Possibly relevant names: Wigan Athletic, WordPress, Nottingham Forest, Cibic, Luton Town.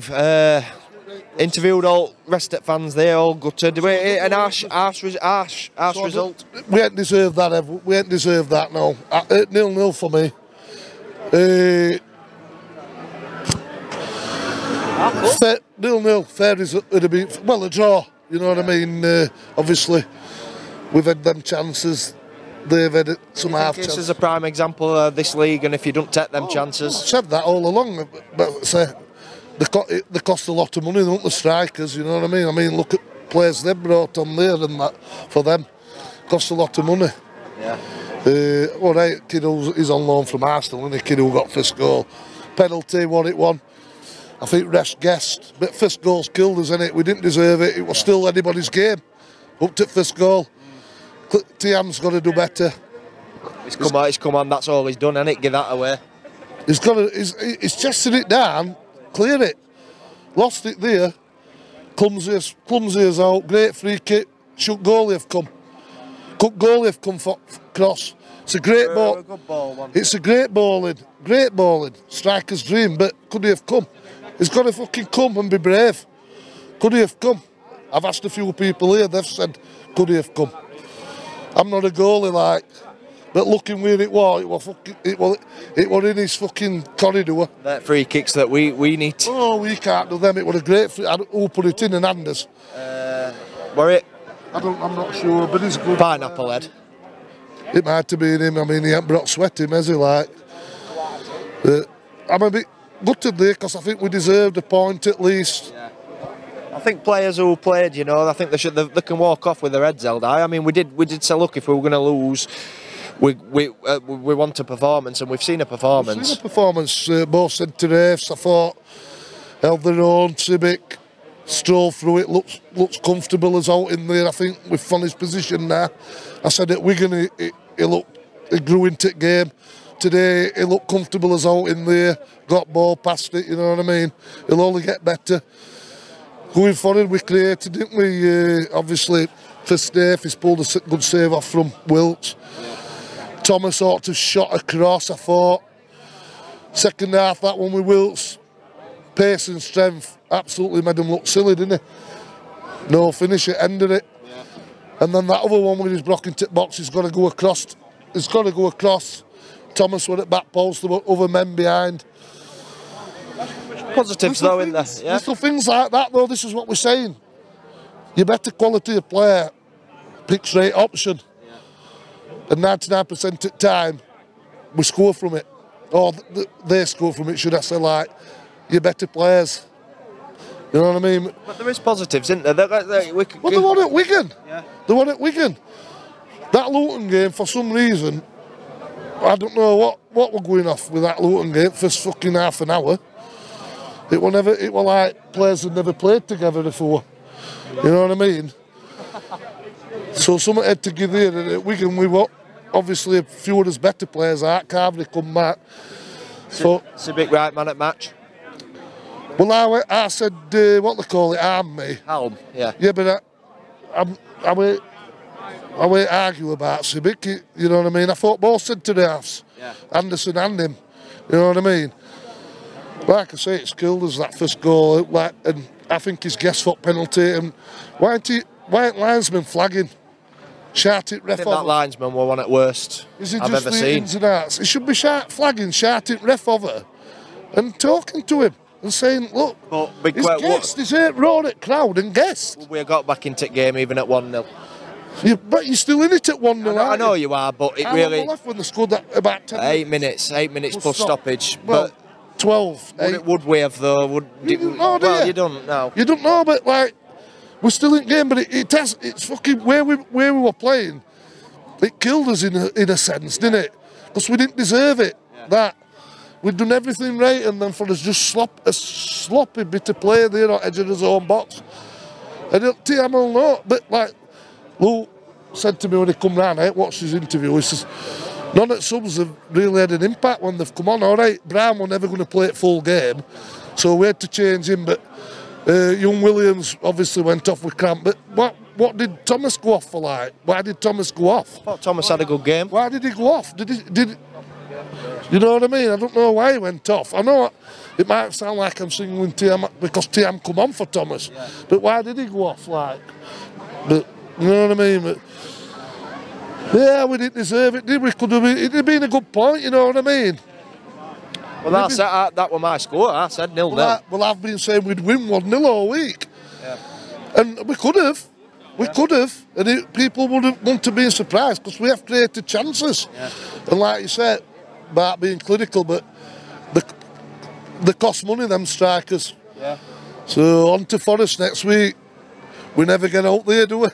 Dave, interviewed all Restec fans, they're all gutted. An harsh so result. We ain't deserved that, Ev. We ain't deserved that, no. 0-0 for me. Fair is, it'd be, well, a draw, you know what I mean? Obviously, we've had them chances. They've had some half chances. This is a prime example of this league, and if you don't take them chances. I've said that all along, but they cost a lot of money, don't the strikers, you know what I mean? I mean, look at players they brought on there and that, for them, cost a lot of money. Yeah. All right, Kiddo is on loan from Arsenal, isn't he? Kiddo got first goal. Penalty, 1-1. I think refs guessed, but first goal's killed us, innit? We didn't deserve it. It was still anybody's game. Up to first goal. Tiam's got to do better. He's come on, that's all he's done, innit? Give that away. He's got to, he's chested it down, clear it. Lost it there. Clumsy as out, great free kick. Shoot goalie have come. Cut goalie have come for cross. It's a great ball. It's a great ball in. Great ball in. Striker's dream, but could he have come? He's got to fucking come and be brave. Could he have come? I've asked a few people here, they've said, could he have come? I'm not a goalie, like, but looking where it was in his fucking corridor. That free kicks that we need. Oh, we can't do them. It was a great free. Who put it in? Hernandez. Were it? I'm not sure, but he's good. Pineapple head. It might have been him. I mean, he ain't brought sweat him, has he, like? I'm a bit gutted there because I think we deserved a point at least. Yeah. I think players who played, you know, I think they can walk off with their heads held high. I mean, we did say, look, if we were going to lose, we want a performance, and we've seen a performance. We've seen a performance. Both centre halves, I thought, held their own. Cibic strolled through it, looks comfortable as out in there. I think we've found his position now. I said at Wigan, he grew into the game. Today, he looked comfortable as out in there, got ball past it, you know what I mean? He'll only get better. Going forward, we created, didn't we? Obviously, first half, he's pulled a good save off from Wilkes. Thomas sort of shot across, I thought. Second half, that one with Wilkes. Pace and strength absolutely made him look silly, didn't he? No finish, it ended it. Yeah. And then that other one with his blocking tip box, he's got to go across. He's got to go across. Thomas were at back post, there were other men behind. Positives though, isn't there? Yeah. Little things like that though, this is what we're saying. Your better quality of player picks rate option. Yeah. And 99% of the time, we score from it. Or they score from it, should I say, like, your better players. You know what I mean? But there is positives, isn't there? They won at Wigan. Yeah. They won at Wigan. That Luton game, for some reason, I don't know what we're going off with that Luton game first fucking half an hour. It were like players had never played together before. You know what I mean? So someone had to give there, and at Wigan we were obviously a few of us better players. Carvery come back. So it's a big right man at match. Well, I said what they call it, arm me. Helm, yeah. Yeah, but I won't argue about Cibic, you know what I mean? I thought both centre halves, yeah. Anderson and him, you know what I mean? Like I say, it's killed us, that first goal, and I think his guess-foot penalty, and why aren't linesmen flagging? Shout it, ref off. I think that linesman were one at worst I've ever seen. He should be flagging, shouting ref over, and talking to him. And saying, look, he's roared at crowd and guessed. We got back into the game even at 1-0. But you're still in it at 1-0, I know you are, but it really... I left when they scored that about 10 minutes. 8 minutes plus stoppage. Well, but 12. It would we have, though? You don't know. You don't know, but, like, we're still in the game, but it's fucking... Where we were playing, it killed us in a sense, didn't it? Because we didn't deserve it, that... We'd done everything right, and then for us just a sloppy bit of play there on edge of his own box. And Tiam will know, but like Lou said to me when he come round, I watched his interview, he says, none of subs have really had an impact when they've come on. All right, Brown were never going to play it full game, so we had to change him, but young Williams obviously went off with cramp. But what did Thomas go off for, like? Why did Thomas go off? I thought Thomas had a good game. Why did he go off? Did he... You know what I mean? I don't know why he went off. I know it might sound like I'm singling TM because TM come on for Thomas, but why did he go off like? But you know what I mean? But, yeah, we didn't deserve it, did we? Could have been, it'd have been a good point, you know what I mean? Well, that's it, that was my score. I said 0-0. Well, I've been saying we'd win 1-0 all week. Yeah. And we could have. We could have. And it, people wouldn't want to be surprised because we have created chances. Yeah. And like you said, about being clinical, but they cost money, them strikers. Yeah. So on to Forest next week. We never get out there, do we?